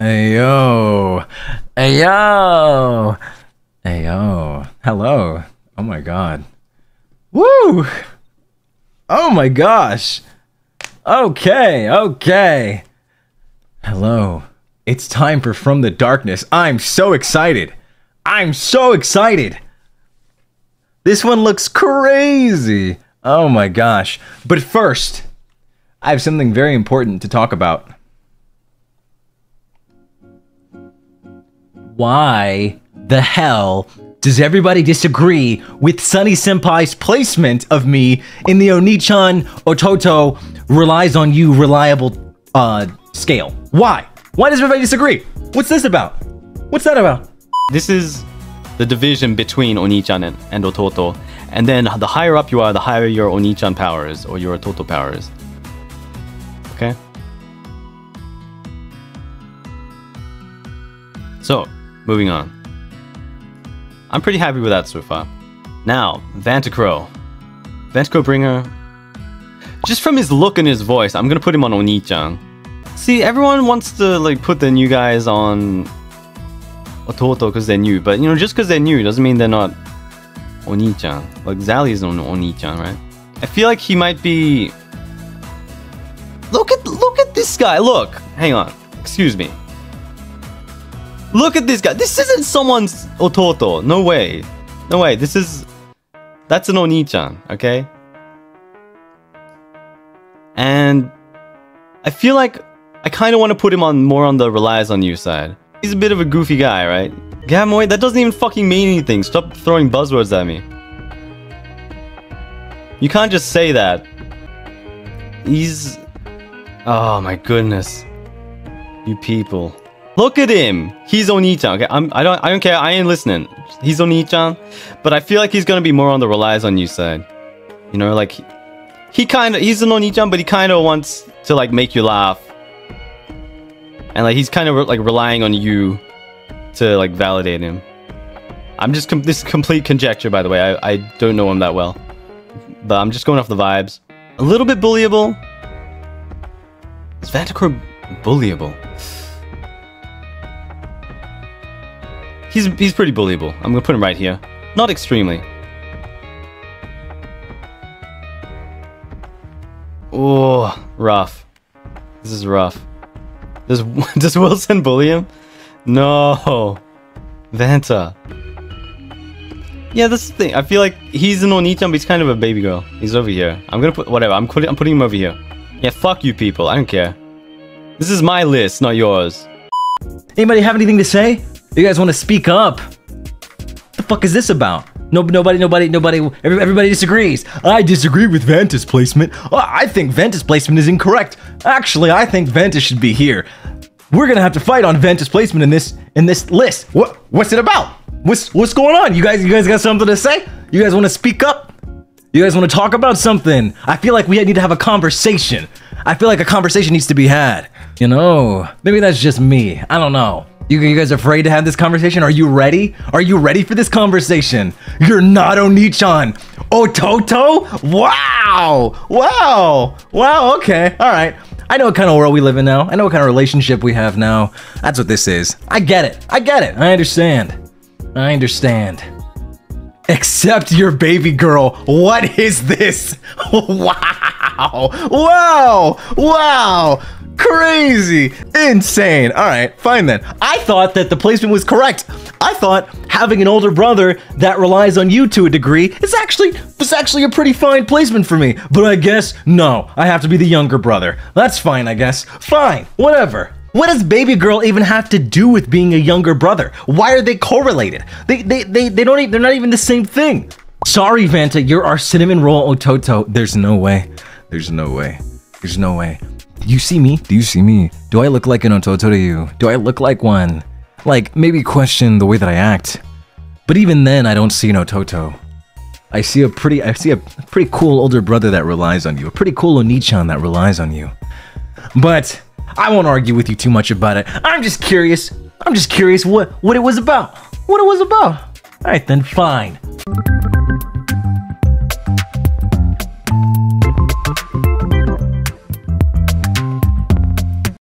Ayo. Ayo. Ayo. Hello. Oh my god. Woo! Oh my gosh. Okay, okay. Hello. It's time for From the Darkness. I'm so excited. I'm so excited. This one looks crazy. Oh my gosh. But first, I have something very important to talk about. Why the hell does everybody disagree with Sonny Senpai's placement of me in the onii-chan Ototo relies on you reliable scale? Why? Why does everybody disagree? What's this about? What's that about? This is the division between onii-chan and Ototo. And then the higher up you are, the higher your onii-chan power is or your Ototo power is. Okay? So, moving on. I'm pretty happy with that so far. Now, Vantacrow. Vantacrow Bringer. Just from his look and his voice, I'm gonna put him on onii-chan. See, everyone wants to like put the new guys on Ototo because they're new, but you know, just because they're new doesn't mean they're not onii-chan. Like Zally is on onii-chan, right? I feel like he might be. Look at this guy. Look, hang on. Excuse me. Look at this guy. This isn't someone's Ototo. No way. No way. This is... That's an onii-chan, okay? And... I feel like... I kind of want to put him on more on the relies on you side. He's a bit of a goofy guy, right? Gamoy, that doesn't even fucking mean anything. Stop throwing buzzwords at me. You can't just say that. He's... Oh my goodness. You people. Look at him. He's onii-chan. Okay, I don't care. I ain't listening. He's onii-chan, but I feel like he's gonna be more on the relies on you side. You know, like he's an onii-chan, but he kind of wants to like make you laugh, and like he's kind of like relying on you to like validate him. I'm just this is complete conjecture, by the way. I don't know him that well, but I'm just going off the vibes. A little bit bullyable. Is Vantacrow bullyable? He's pretty bullyable. I'm gonna put him right here. Not extremely. Oh, rough. This is rough. Does Wilson bully him? No. Vanta. Yeah, that's the thing. I feel like he's an onii-chan, but he's kind of a baby girl. He's over here. I'm gonna put whatever. I'm putting him over here. Yeah, fuck you people. I don't care. This is my list, not yours. Anybody have anything to say? You guys want to speak up? What the fuck is this about? Everybody disagrees. I disagree with Vanta's placement. I think Vanta's placement is incorrect. Actually, I think Vanta should be here. We're gonna have to fight on Vanta's placement in this list. What's it about? What's going on? You guys got something to say? You guys want to speak up? You guys want to talk about something? I feel like we need to have a conversation. I feel like a conversation needs to be had. You know, maybe that's just me. I don't know. You guys afraid to have this conversation? Are you ready? Are you ready for this conversation? You're not onii-chan. Ototo? Wow! Wow! Wow, okay. Alright. I know what kind of world we live in now. I know what kind of relationship we have now. That's what this is. I get it. I get it. I understand. I understand. Except your baby girl. What is this? Wow! Wow! Wow! Crazy! Insane! Alright, fine then. I thought that the placement was correct. I thought having an older brother that relies on you to a degree is actually a pretty fine placement for me. But I guess, no. I have to be the younger brother. That's fine, I guess. Fine. Whatever. What does baby girl even have to do with being a younger brother? Why are they correlated? They're not even the same thing. Sorry, Vanta, you're our cinnamon roll Ototo. There's no way. There's no way. There's no way. You see me? Do you see me? Do I look like an Ototo to you? Do I look like one? Like, maybe question the way that I act. But even then, I don't see an Ototo. I see a pretty cool older brother that relies on you. A pretty cool onii-chan that relies on you. But I won't argue with you too much about it. I'm just curious. I'm just curious what it was about. What it was about. Alright then, fine.